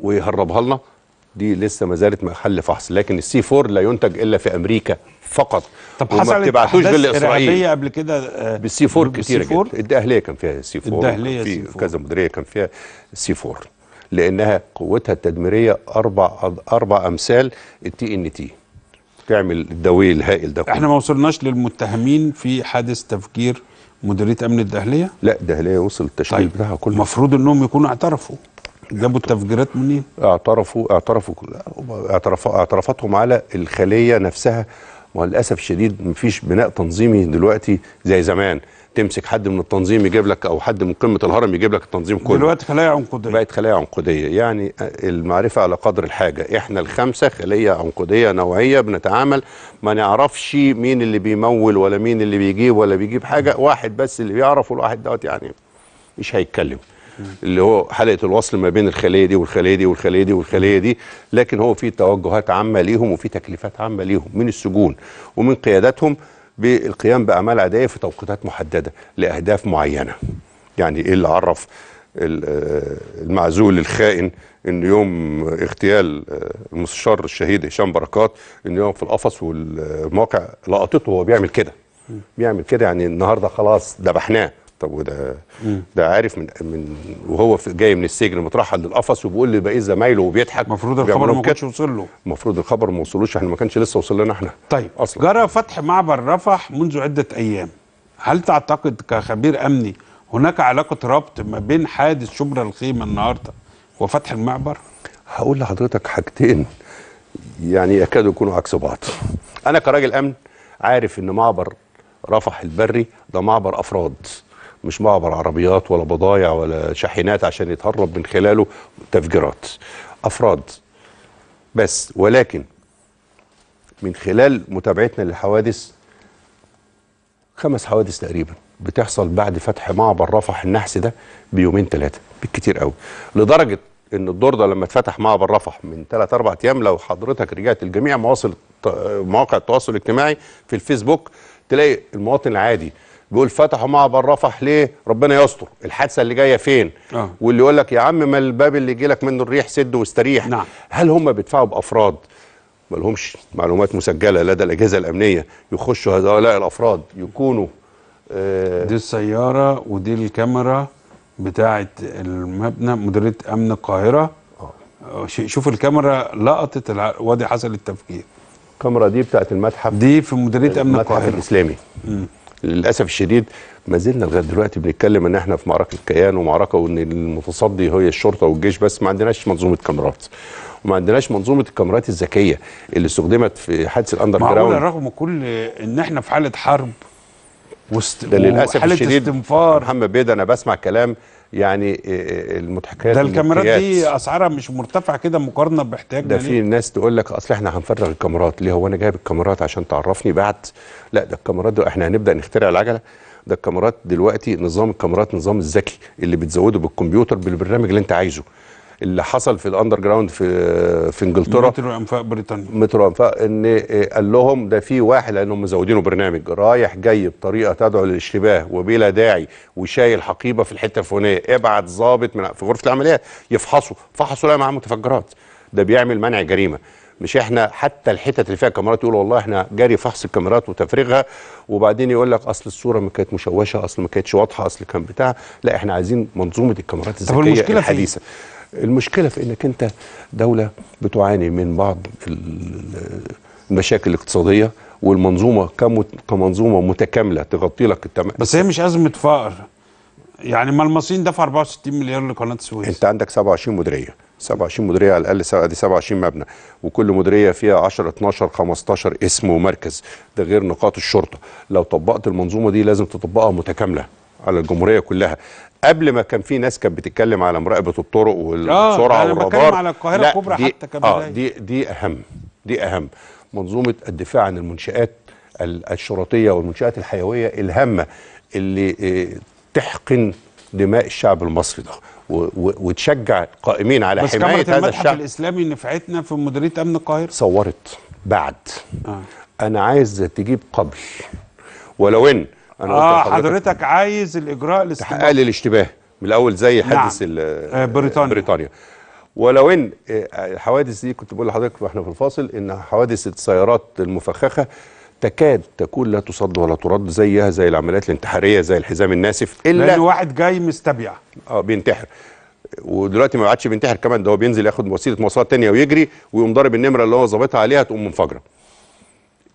ويهربها لنا. دي لسه ما زالت محل فحص، لكن السي أربعة لا ينتج الا في امريكا فقط. طب حصلت احداث ارهابيه قبل كده بالسي أربعة كتير جدا؟ الدقهليه كان فيها سي أربعة، الدقهليه في كذا مديريه كان فيها سي أربعة، لانها قوتها التدميريه اربع اربع امثال التي ان تي، تعمل الدوي الهائل ده. احنا ما وصلناش للمتهمين في حادث تفجير مديريه امن الدقهليه؟ لا الدقهليه وصل التشكيل طيب. بتاعها كله، المفروض انهم يكونوا اعترفوا، جابوا التفجيرات منين؟ اعترفوا اعترفوا اعترفوا اعترافتهم على الخليه نفسها. وللاسف الشديد مفيش بناء تنظيمي دلوقتي زي زمان، تمسك حد من التنظيم يجيب لك، او حد من قمه الهرم يجيب لك التنظيم كله. دلوقتي خلايا عنقوديه، بقت خلايا عنقوديه، يعني المعرفه على قدر الحاجه. احنا الخمسه خليه عنقوديه نوعيه بنتعامل، ما نعرفش مين اللي بيمول ولا مين اللي بيجيب ولا بيجيب حاجه، واحد بس اللي بيعرف، والواحد دوت يعني مش هيتكلم، اللي هو حلقه الوصل ما بين الخليه دي والخليه دي والخليه دي والخليه دي. لكن هو في توجهات عامه ليهم، وفي تكليفات عامه ليهم من السجون ومن قياداتهم بالقيام باعمال عاديه في توقيتات محدده لاهداف معينه. يعني ايه اللي عرف المعزول الخائن ان يوم اغتيال المستشار الشهيد هشام بركات ان يوم في القفص، والمواقع لقطته وهو بيعمل كده بيعمل كده يعني النهارده خلاص ذبحناه. طب وده ده عارف من من وهو جاي من السجن مترحل للقفص وبيقول لباقي زمايله وبيضحك. المفروض الخبر ما كانش وصل له، المفروض الخبر ما وصلوش، احنا ما كانش لسه وصل لنا احنا. طيب أصلاً جرى فتح معبر رفح منذ عده ايام، هل تعتقد كخبير امني هناك علاقه ربط ما بين حادث شبرا الخيمه النهارده وفتح المعبر؟ هقول لحضرتك حاجتين يعني يكادوا يكونوا عكس بعض. انا كراجل امن عارف ان معبر رفح البري ده معبر افراد، مش معبر عربيات ولا بضايع ولا شاحنات عشان يتهرب من خلاله تفجيرات، افراد بس. ولكن من خلال متابعتنا للحوادث، خمس حوادث تقريبا بتحصل بعد فتح معبر رفح النحس ده بيومين ثلاثه بالكتير قوي، لدرجه ان الدور ده لما اتفتح معبر رفح من ثلاثة أربعة ايام، لو حضرتك رجعت لجميع مواصل مواقع التواصل الاجتماعي في الفيسبوك تلاقي المواطن العادي بيقول فتحوا معبر رفح ليه؟ ربنا يستر، الحادثه اللي جايه فين؟ آه. واللي يقول لك يا عم ما الباب اللي يجي لك منه الريح سد واستريح. نعم. هل هم بيدفعوا بافراد؟ ما لهمش معلومات مسجله لدى الاجهزه الامنيه، يخشوا هؤلاء الافراد يكونوا آه دي السياره ودي الكاميرا بتاعه المبنى مديريه امن القاهره. آه. شوف الكاميرا لقطت وادي حصل التفجير. الكاميرا دي بتاعه المتحف، دي في مديريه امن القاهره، المتحف الاسلامي. م. للاسف الشديد ما زلنا لغايه دلوقتي بنتكلم ان احنا في معركه كيان ومعركه، وان المتصدي هي الشرطه والجيش بس، ما عندناش منظومه كاميرات، وما عندناش منظومه الكاميرات الذكيه اللي استخدمت في حادث الاندر جراوند. معقوله رغم كل ان احنا في حاله حرب وست... ده للاسف الشديد محمد بيدا انا بسمع كلام يعني المضحكات، ده الكاميرات دي اسعارها مش مرتفعه كده مقارنه باحتياجنا ده ليه؟ في ناس تقول لك اصل احنا هنفرغ الكاميرات ليه، هو انا جايب الكاميرات عشان تعرفني بعد؟ لا ده الكاميرات دي احنا هنبدا نخترع العجله. ده الكاميرات دلوقتي نظام الكاميرات نظام الذكي اللي بتزوده بالكمبيوتر بالبرنامج اللي انت عايزه. اللي حصل في الاندر جراوند في في انجلترا، مترو انفاق بريطانيا، مترو انفاق، ان قال لهم ده في واحد لانهم مزودينه برنامج رايح جاي بطريقه تدعو للاشتباه وبلا داعي وشايل حقيبه في الحته الفلانيه، ابعت ظابط من في غرفه العمليات يفحصوا، فحصوا لقى معاه متفجرات. ده بيعمل منع جريمه، مش احنا حتى الحتت اللي فيها كاميرات يقولوا والله احنا جاري فحص الكاميرات وتفريغها، وبعدين يقول لك اصل الصوره ما كانت مشوشه، اصل ما كانتش واضحه، اصل كان بتاع. لا احنا عايزين منظومه الكاميرات الذكيه الحديثه. المشكله في انك انت دوله بتعاني من بعض المشاكل الاقتصاديه، والمنظومه كمنظومه متكامله تغطي لك التمام. بس هي مش ازمه فقر يعني، ما المصريين دفعوا أربعة وستين مليار لقناه السويس. انت عندك سبعة وعشرين مديريه، سبعة وعشرين مديريه على الاقل، دي سبعة وعشرين مبنى، وكل مديريه فيها عشرة اتناشر خمستاشر اسم ومركز، ده غير نقاط الشرطه. لو طبقت المنظومه دي لازم تطبقها متكامله على الجمهوريه كلها. قبل ما كان في ناس كانت بتتكلم على مراقبه الطرق والسرعه والرادار. انا بتكلم على القاهره الكبرى حتى كمان. اه دي دي اهم، دي اهم منظومه الدفاع عن المنشات الشرطيه والمنشات الحيويه الهامه اللي إيه تحقن دماء الشعب المصري ده، وتشجع القائمين على حمايه هذا الشعب. بس المتحف الاسلامي نفعتنا في مديريه امن القاهره، صورت بعد آه. انا عايز تجيب قبل، ولو ان انا اه حضرتك عايز الاجراء الاستباحي تحقق لي الاشتباه من الاول زي حادث نعم. آه بريطانيا. بريطانيا ولو ان الحوادث دي كنت بقول لحضرتك واحنا في الفاصل ان حوادث السيارات المفخخه تكاد تكون لا تصد ولا ترد، زيها زي العمليات الانتحاريه، زي الحزام الناسف، الا لان واحد جاي مستبيع اه بينتحر. ودلوقتي ما عادش بينتحر كمان، ده هو بينزل ياخد وسيله مواصلات ثانيه ويجري، ويقوم ضارب النمره اللي هو ظابطها عليها تقوم منفجره.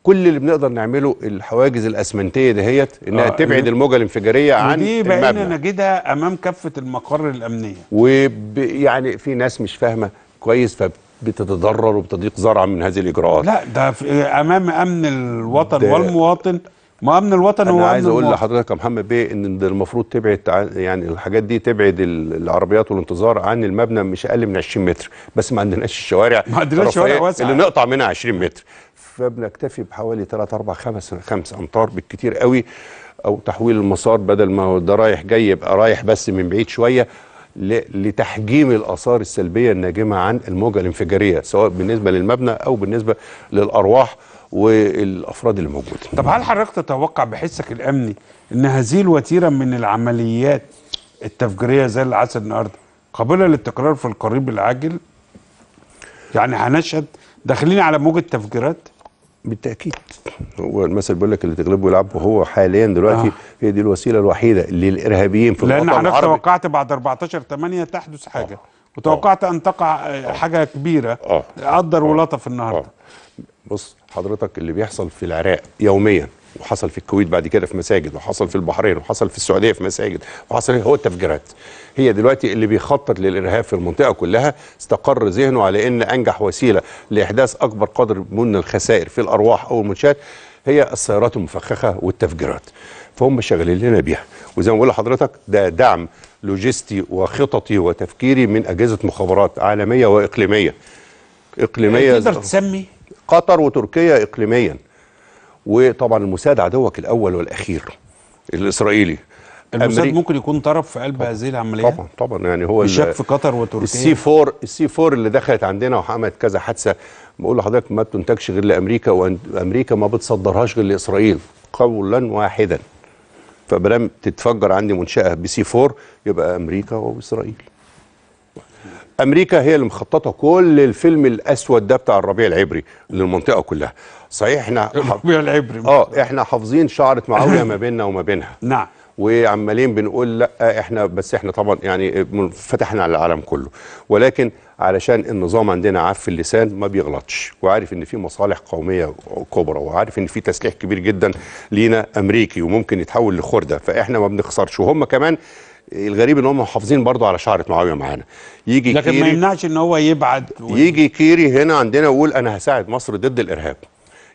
كل اللي بنقدر نعمله الحواجز الاسمنتيه دهيت انها آه تبعد الموجه الانفجاريه عن المبنى. دي بقينا نجدها امام كافه المقر الامنيه، ويعني في ناس مش فاهمه كويس ف بتتضرر وبتضيق ذرعا من هذه الاجراءات. لا ده امام امن الوطن والمواطن. ما امن الوطن هو امن الوطن. انا عايز اقول لحضرتك يا محمد بيه ان ده المفروض تبعد يعني الحاجات دي، تبعد العربيات والانتظار عن المبنى مش اقل من عشرين متر، بس ما عندناش الشوارع ما عندناش شوارع واسعه اللي نقطع منها عشرين متر، فبنكتفي بحوالي تلاتة أربعة خمسة أمتار بالكتير قوي، او تحويل المسار بدل ما هو ده رايح جاي يبقى رايح بس من بعيد شويه، لتحجيم الآثار السلبية الناجمة عن الموجة الانفجارية سواء بالنسبة للمبنى أو بالنسبة للأرواح والأفراد اللي موجودة. طب هل حضرتك تتوقع بحسك الأمني أن هذه الوتيرة من العمليات التفجيرية زي اللي حصل النهارده قابلة للتكرار في القريب العاجل؟ يعني هنشهد داخلين على موجة تفجيرات؟ بالتأكيد، هو المثل بيقول لك اللي تغلبه يلعبه. هو حاليا دلوقتي آه. هي دي الوسيله الوحيده للارهابيين في الوطن العربي. لان انا توقعت بعد أربعتاشر تمانية تحدث حاجه آه. وتوقعت آه. ان تقع آه. حاجه كبيره آه. قدر آه. ولطف النهارده آه. بص حضرتك اللي بيحصل في العراق يوميا، وحصل في الكويت بعد كده في مساجد، وحصل في البحرين، وحصل في السعوديه في مساجد، وحصل هو التفجيرات. هي دلوقتي اللي بيخطط للارهاب في المنطقه كلها استقر ذهنه على ان انجح وسيله لاحداث اكبر قدر من الخسائر في الارواح او المنشات هي السيارات المفخخه والتفجيرات، فهم شغالين لنا بيها. وزي ما بقول لحضرتك ده دعم لوجستي وخططي وتفكيري من اجهزه مخابرات عالميه واقليميه. اقليميه تقدر تسمي قطر وتركيا اقليميا، وطبعا المساعد عدوك الاول والاخير الاسرائيلي. المساعد ممكن يكون طرف في قلب هذه العمليه. طبعا طبعا يعني هو الشك في قطر وتركيا. السي أربعة السي أربعة اللي دخلت عندنا وعملت كذا حادثه، بقول لحضرتك ما بتنتجش غير لامريكا، وامريكا ما بتصدرهاش غير لاسرائيل قولا واحدا. فبدام تتفجر عندي منشاه بسي أربعة يبقى امريكا واسرائيل. امريكا هي اللي مخططه كل الفيلم الاسود ده بتاع الربيع العبري للمنطقه كلها. صحيح احنا الربيع العبري اه احنا حافظين شعره معاويه ما بيننا وما بينها نعم، وعمالين بنقول لا احنا بس احنا طبعا يعني فتحنا على العالم كله، ولكن علشان النظام عندنا عف اللسان ما بيغلطش، وعارف ان في مصالح قوميه كبرى، وعارف ان في تسليح كبير جدا لينا امريكي وممكن يتحول لخرده، فاحنا ما بنخسرش. وهم كمان الغريب ان هم حافظين برضه على شعره معاويه معانا. يجي لكن كيري، ما يمنعش ان هو يبعد و... يجي كيري هنا عندنا ويقول انا هساعد مصر ضد الارهاب.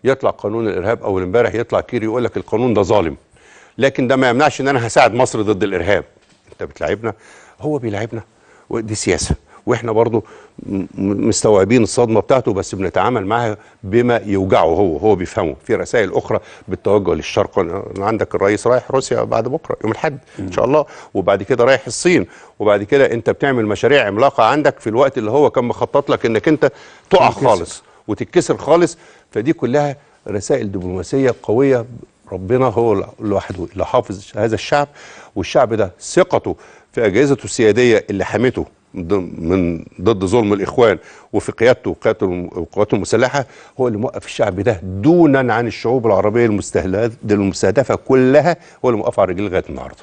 يطلع قانون الارهاب اول امبارح، يطلع كيري يقول لك القانون ده ظالم، لكن ده ما يمنعش ان انا هساعد مصر ضد الارهاب. انت بتلعبنا، هو بيلعبنا، ودي سياسه، واحنا برضه مستوعبين الصدمه بتاعته بس بنتعامل معها بما يوجعه هو، هو بيفهمه. في رسائل اخرى بالتوجه للشرق، عندك الرئيس رايح روسيا بعد بكره يوم الاحد ان شاء الله، وبعد كده رايح الصين، وبعد كده انت بتعمل مشاريع عملاقه عندك في الوقت اللي هو كان مخطط لك انك انت تقع خالص وتتكسر خالص. فدي كلها رسائل دبلوماسيه قويه. ربنا هو لوحده اللي حافظ هذا الشعب، والشعب ده ثقته في اجهزته السياديه اللي حمته من ضد ظلم الإخوان وفي قيادته وقواته المسلحة هو اللي موقف الشعب ده دونا عن الشعوب العربية المستهدفة كلها، هو اللي موقف على رجليه لغاية النهارده.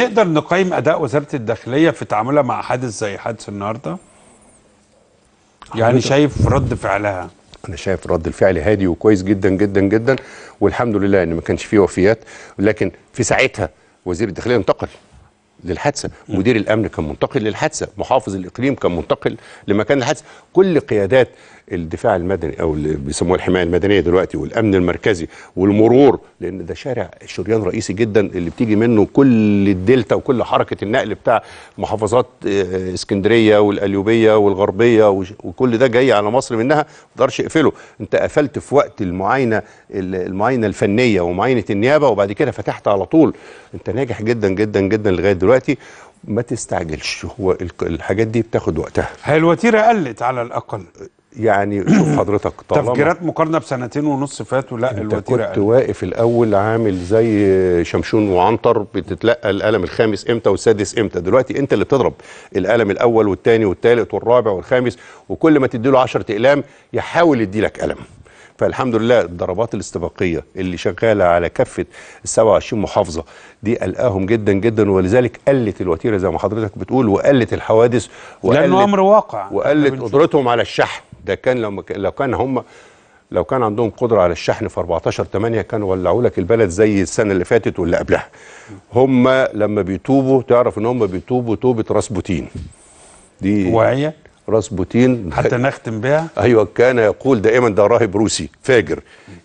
نقدر نقيم أداء وزارة الداخلية في تعاملها مع حادث زي حادث النهارده؟ يعني شايف رد فعلها؟ أنا شايف رد الفعل هادي وكويس جدا جدا جدا، والحمد لله إن ما كانش فيه وفيات، لكن في ساعتها وزير الداخلية انتقل للحادثة، مدير الأمن كان منتقل للحادثة، محافظ الإقليم كان منتقل لمكان الحادثة، كل قيادات الدفاع المدني أو اللي بيسموها الحماية المدنية دلوقتي والأمن المركزي والمرور، لأن ده شارع شريان رئيسي جدا اللي بتيجي منه كل الدلتا وكل حركة النقل بتاع محافظات اسكندرية والقليوبية والغربية وكل ده جاي على مصر منها، ما تقدرش اقفله، أنت قفلت في وقت المعاينة المعاينة الفنية ومعاينة النيابة وبعد كده فتحت على طول، أنت ناجح جدا جدا جدا لغاية دلوقتي، ما تستعجلش، هو الحاجات دي بتاخد وقتها. هي الوتيرة قلت على الأقل. يعني شوف حضرتك تفجيرات مقارنه بسنتين ونص فاتوا، لا انت كنت قلت. واقف الاول عامل زي شمشون وعنتر بتتلقى القلم الخامس امتى والسادس امتى، دلوقتي انت اللي بتضرب القلم الاول والثاني والثالث والرابع والخامس، وكل ما تديله عشرة اقلام يحاول يديلك قلم. فالحمد لله الضربات الاستباقيه اللي شغاله على كافه ال سبعة وعشرين محافظه دي قلقاهم جدا جدا، ولذلك قلت الوتيره زي ما حضرتك بتقول، وقلت الحوادث، وقلت لانه امر واقع، وقلت قدرتهم على الشحن. ده كان لو لو كان هم لو كان عندهم قدره على الشحن في أربعتاشر تمانية كانوا ولعوا لك البلد زي السنه اللي فاتت واللي قبلها. هم لما بيتوبوا تعرف ان هم بيتوبوا توبه راسبوتين. دي وعيه راسبوتين حتى نختم بها. ايوه، كان يقول دائما، ده راهب روسي فاجر،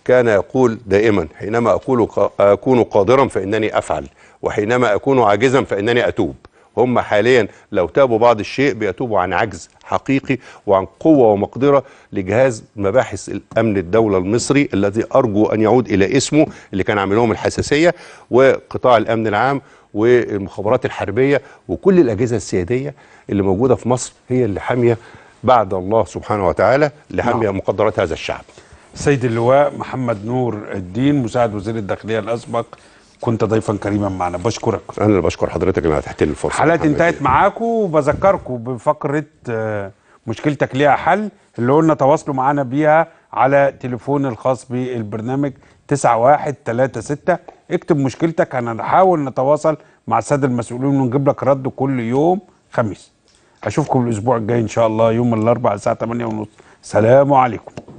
كان يقول دائما حينما اقول اكون قادرا فانني افعل وحينما اكون عاجزا فانني اتوب. هم حاليا لو تابوا بعض الشيء بيتوبوا عن عجز حقيقي وعن قوة ومقدرة لجهاز مباحث الأمن الدولة المصري الذي أرجو أن يعود إلى اسمه اللي كان عاملهم الحساسية، وقطاع الأمن العام والمخابرات الحربية وكل الأجهزة السيادية اللي موجودة في مصر، هي اللي حامية بعد الله سبحانه وتعالى، اللي حامية مقدرات هذا الشعب. سيد اللواء محمد نور الدين مساعد وزير الداخلية الأسبق، كنت ضيفا كريما معنا، بشكرك. انا اللي بشكر حضرتك انك اتحت لي الفرصه. حلقه انتهت معاكم، وبذكركم بفقره مشكلتك ليها حل اللي قلنا تواصلوا معنا بيها على تليفون الخاص بالبرنامج تسعة واحد تلاتة ستة. اكتب مشكلتك، هنحاول نتواصل مع الساده المسؤولين ونجيب لك رد كل يوم خميس. اشوفكم الاسبوع الجاي ان شاء الله يوم الاربعاء الساعه تمانية وتلاتين. سلام عليكم.